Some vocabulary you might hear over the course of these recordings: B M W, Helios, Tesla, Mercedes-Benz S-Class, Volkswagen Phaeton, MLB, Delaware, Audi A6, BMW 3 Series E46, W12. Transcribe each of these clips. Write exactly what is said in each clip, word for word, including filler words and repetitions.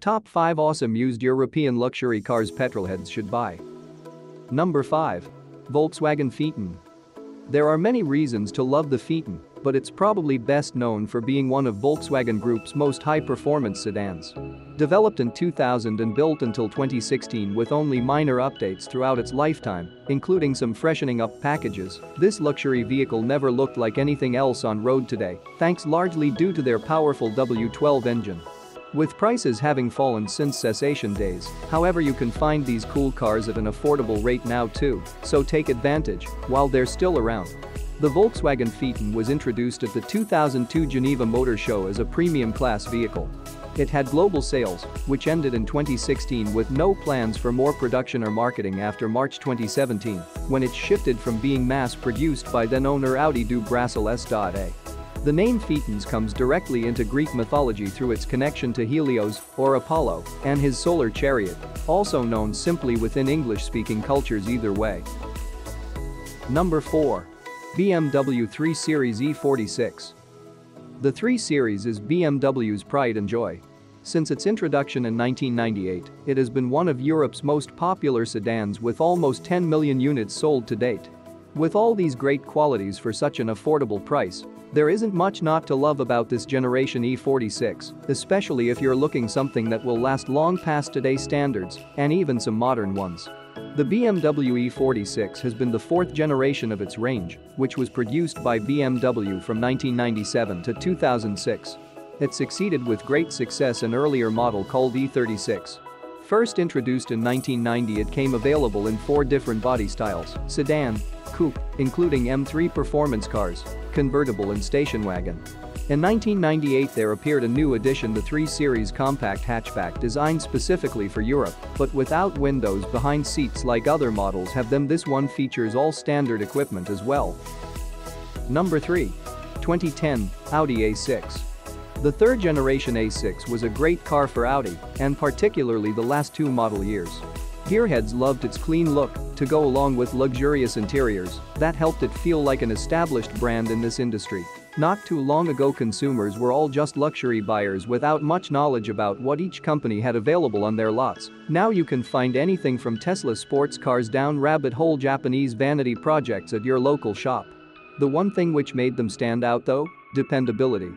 Top five awesome used European luxury cars petrolheads should buy. Number five. Volkswagen Phaeton. There are many reasons to love the Phaeton, but it's probably best known for being one of Volkswagen Group's most high-performance sedans. Developed in two thousand and built until twenty sixteen with only minor updates throughout its lifetime, including some freshening up packages, this luxury vehicle never looked like anything else on road today, thanks largely due to their powerful W twelve engine. With prices having fallen since cessation days, however, you can find these cool cars at an affordable rate now too, so take advantage while they're still around. The Volkswagen Phaeton was introduced at the two thousand two Geneva Motor Show as a premium class vehicle. It had global sales, which ended in twenty sixteen with no plans for more production or marketing after March twenty seventeen, when it shifted from being mass-produced by then-owner Audi do Brasil S A. The name Phaeton comes directly into Greek mythology through its connection to Helios, or Apollo, and his solar chariot, also known simply within English-speaking cultures either way. Number four. B M W three series E forty-six. The three series is B M W's pride and joy. Since its introduction in nineteen ninety-eight, it has been one of Europe's most popular sedans with almost ten million units sold to date. With all these great qualities for such an affordable price, there isn't much not to love about this generation E forty-six, especially if you're looking something that will last long past today's standards and even some modern ones. The B M W E forty-six has been the fourth generation of its range, which was produced by B M W from nineteen ninety-seven to two thousand six. It succeeded with great success an earlier model called E thirty-six. First introduced in nineteen ninety, it came available in four different body styles: sedan, coupe, including M three performance cars, convertible and station wagon. In nineteen ninety-eight, there appeared a new addition, the three series compact hatchback designed specifically for Europe, but without windows behind seats like other models have them. This one features all standard equipment as well. Number three. twenty ten Audi A six. The third generation A six was a great car for Audi, and particularly the last two model years. Gearheads loved its clean look, to go along with luxurious interiors that helped it feel like an established brand in this industry. Not too long ago, consumers were all just luxury buyers without much knowledge about what each company had available on their lots. Now you can find anything from Tesla sports cars down rabbit hole Japanese vanity projects at your local shop. The one thing which made them stand out though? Dependability.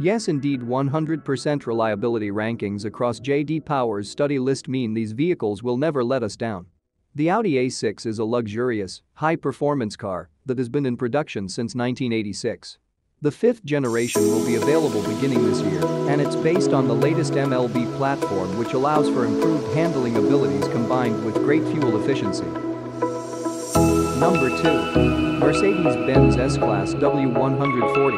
Yes indeed, one hundred percent reliability rankings across J D Power's study list mean these vehicles will never let us down. The Audi A six is a luxurious, high-performance car that has been in production since nineteen eighty-six. The fifth generation will be available beginning this year, and it's based on the latest M L B platform, which allows for improved handling abilities combined with great fuel efficiency. Number two. Mercedes-Benz S-Class W one forty.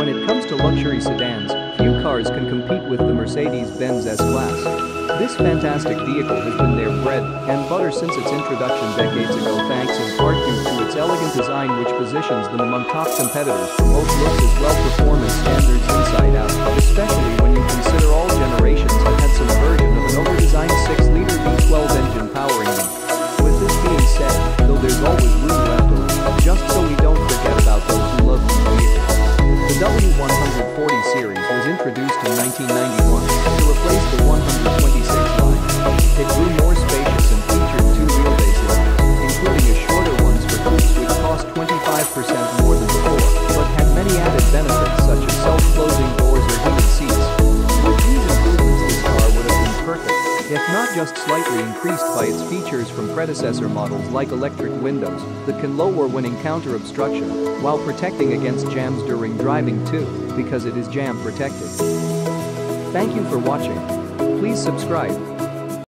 When it comes to luxury sedans, few cars can compete with the Mercedes-Benz S-Class. This fantastic vehicle has been their bread and butter since its introduction decades ago, thanks in part due to its elegant design, which positions them among top competitors for most looks as well performance standards inside out, especially when you consider all generations have had some version of an over-designed six liter V twelve engine powering them. With this being said, though there's always room left over, just so we don't forget about those who love these vehicles. The W one forty series was introduced in nineteen ninety-one to replace the one twenty-six line. It grew more spacious and featured two wheelbases, including a shorter ones for coupes which cost twenty-five percent more than before, but had many added benefits such as self-closing doors or heated seats. With these improvements, this car would have been perfect, if not just slightly increased by its features from predecessor models, like electric windows that can lower when encounter obstruction while protecting against jams during driving too, because it is jam protected. Thank you for watching. Please subscribe.